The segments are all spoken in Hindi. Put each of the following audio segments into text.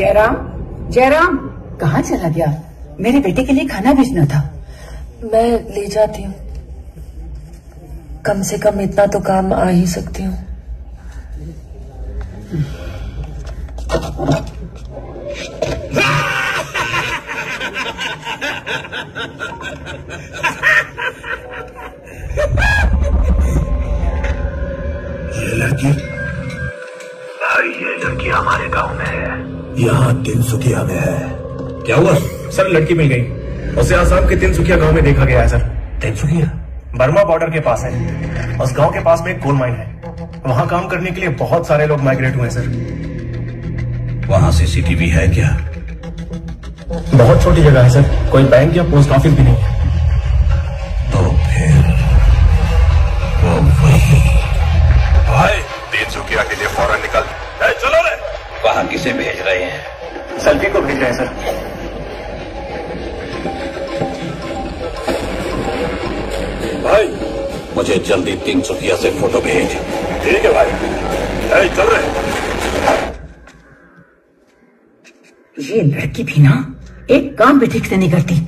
जयराम, जयराम कहाँ चला गया? मेरे बेटे के लिए खाना भेजना था। मैं ले जाती हूँ, कम से कम इतना तो काम आ ही सकती हूँ। ये लड़की हमारे गांव में है, यहाँ तीन सुखिया में है। क्या हुआ सर? लड़की मिल गई। उसे आसाम के तीन सुखिया गांव में देखा गया है सर। तीन सुखिया बर्मा बॉर्डर के पास है। उस गांव के पास में एक कोल माइन है, वहाँ काम करने के लिए बहुत सारे लोग माइग्रेट हुए सर। वहाँ CCTV है क्या? बहुत छोटी जगह है सर, कोई बैंक या पोस्ट ऑफिस भी नहीं है। तो फिर वो वही भाई तीन सुखिया के लिए फौरन निकल। चलो रे, वहाँ किसे भेज रहे हैं? सल्फी को भेज रहे हैं सर। भाई मुझे जल्दी तीन सुखिया से फोटो भेज। ठीक है भाई, चल रहे। ये लड़की भी ना एक काम भी ठीक से नहीं करती।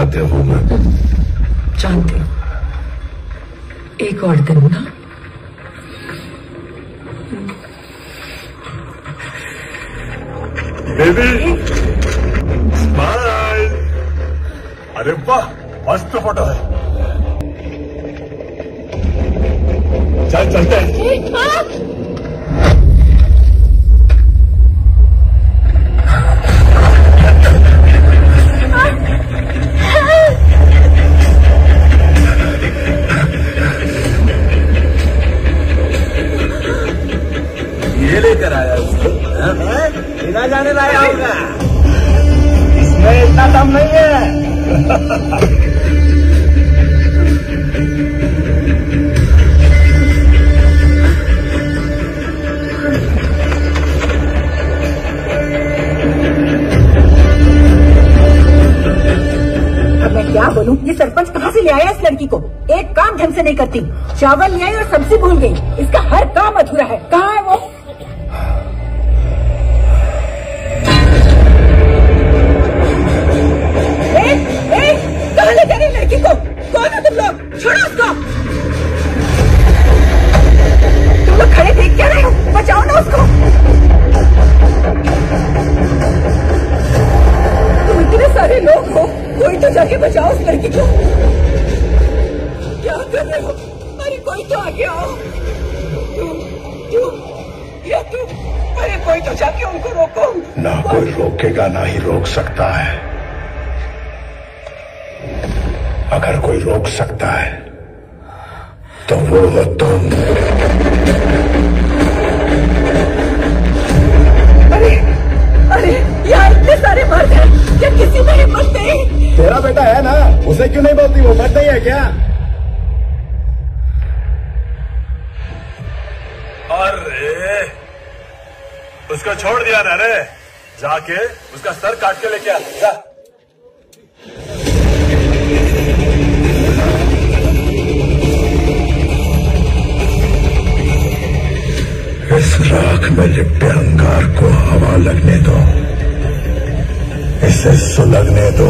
आते हो मैं जानती हूँ, एक और दिन ना बेबी। स्माइल, अरे वाह मस्त फोटो है। चल चलते हैं। बिना जाने लाया होगा, इसमें इतना दम नहीं है। क्या बोलूं, ये सरपंच कहाँ से ले आया इस लड़की को? एक काम ढंग से नहीं करती, चावल ले आई और सब्जी भूल गई। इसका हर काम अधूरा है। कहाँ है वो? कहाँ ले जा रही लड़की को? कौन हो तुम लोग? छोड़ो उसको। तुम लोग खड़े देख क्या रहे हो? बचाओ ना उसको। तुम इतने सारे लोग हो, कोई तो जाके बचाओ उस लड़की को। क्या कर रहे हो? अरे कोई तो आगे आओ। तुम अरे कोई तो जाके उनको रोको। ना कोई रोकेगा ना ही रोक सकता है। अगर कोई रोक सकता है तो वो हो तुम। अरे अरे यार इतने सारे मर्द हैं, क्या किसी में हिम्मत नहीं? तेरा बेटा है ना, उसे क्यों नहीं बोलती? वो मर्द नहीं है क्या? अरे उसको छोड़ दिया ना रे, जाके उसका सर काट के लेके आ। इस राख में लिप्यांगार को हवा लगने दो, इसे सुलगने दो।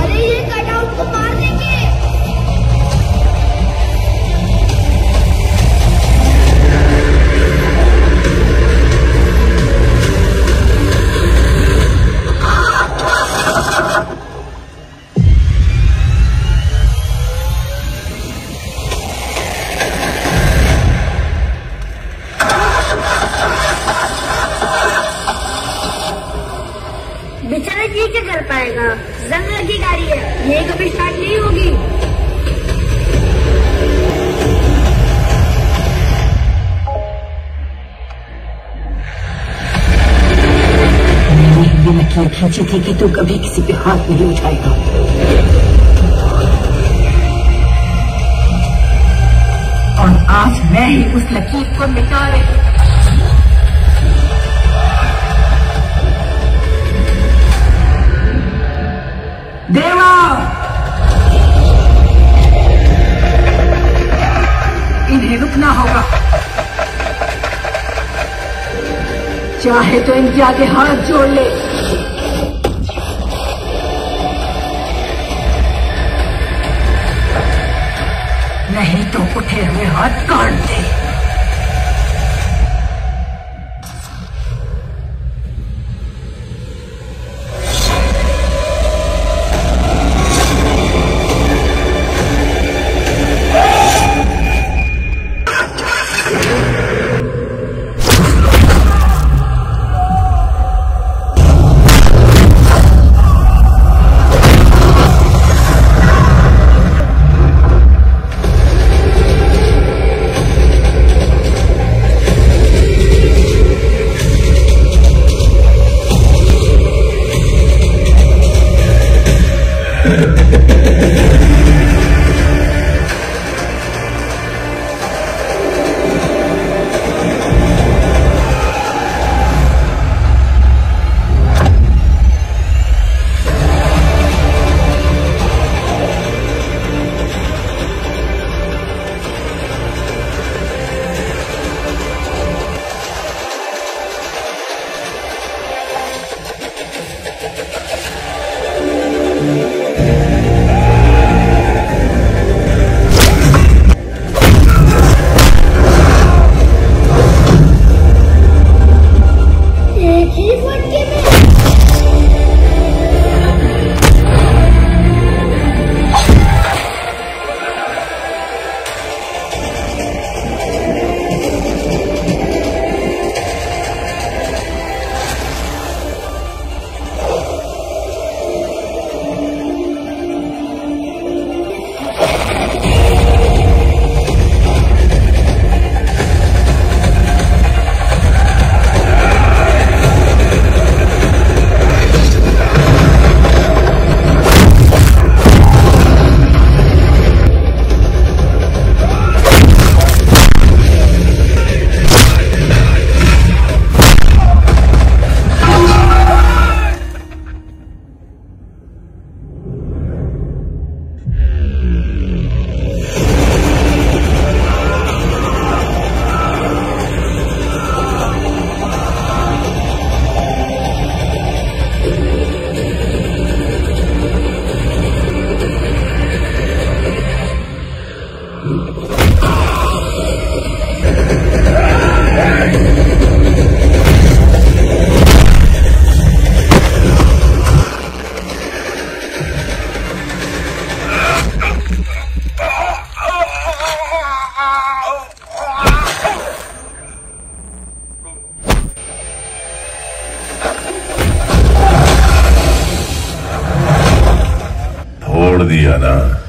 अरे ये कटाव को मारने के। बेचारा ये क्या कर पाएगा? जंग लगी गाड़ी है, ये कभी स्टार्ट नहीं होगी। मैंने ये लकीर खींची थी कि तू कभी किसी पे हाथ नहीं उठाएगा। और आज मैं ही उस लकीर को निकाले। देवा, इन्हें रुकना होगा, चाहे तो इनके आगे हाथ जोड़ ले। नहीं तो उठे हुए हाथ काट दे। Diana.